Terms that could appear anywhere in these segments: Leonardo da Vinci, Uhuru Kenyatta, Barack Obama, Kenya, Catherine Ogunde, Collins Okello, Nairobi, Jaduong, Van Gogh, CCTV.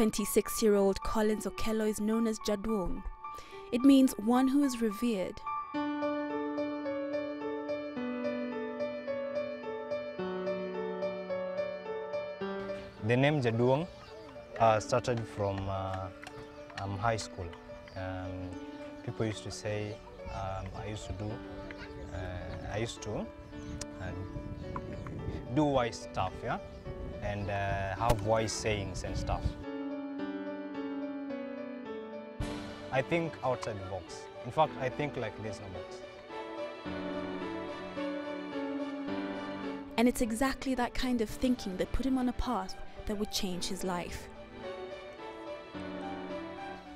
26-year-old Collins Okello is known as Jaduong. It means one who is revered. The name Jaduong started from high school. People used to say, I used to do wise stuff, yeah, and have wise sayings and stuff. I think outside the box. In fact, I think like there's no box. And it's exactly that kind of thinking that put him on a path that would change his life.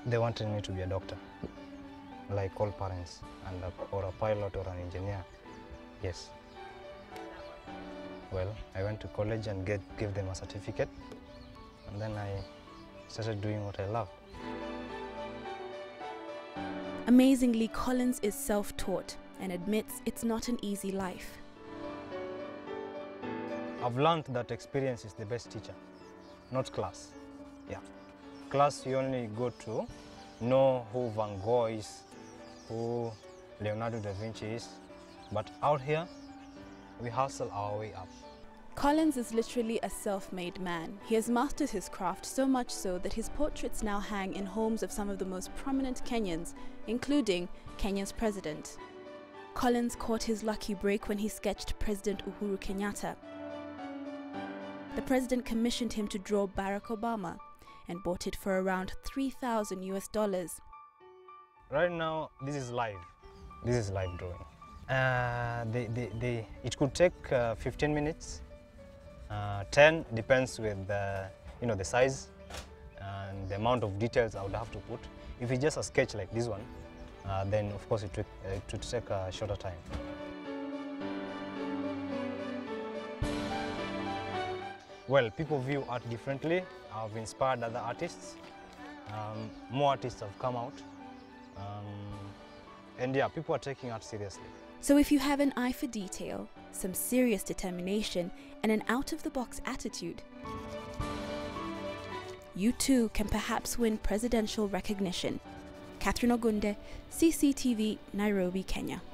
They wanted me to be a doctor, like all parents, or a pilot or an engineer. Yes. Well, I went to college and gave them a certificate, and then I started doing what I love. Amazingly, Collins is self-taught and admits it's not an easy life. I've learned that experience is the best teacher, not class. Yeah. Class, you only go to know who Van Gogh is, who Leonardo da Vinci is, but out here, we hustle our way up. Collins is literally a self-made man. He has mastered his craft so much so that his portraits now hang in homes of some of the most prominent Kenyans, including Kenya's president. Collins caught his lucky break when he sketched President Uhuru Kenyatta. The president commissioned him to draw Barack Obama and bought it for around $3,000. Right now, this is live. This is live drawing. It could take 15 minutes, 10, depends with the size and the amount of details I would have to put. If it's just a sketch like this one, then of course it would take a shorter time. Well, people view art differently. I've inspired other artists. More artists have come out. And yeah, people are taking art seriously. So if you have an eye for detail, some serious determination, and an out-of-the-box attitude, you too can perhaps win presidential recognition. Catherine Ogunde, CCTV, Nairobi, Kenya.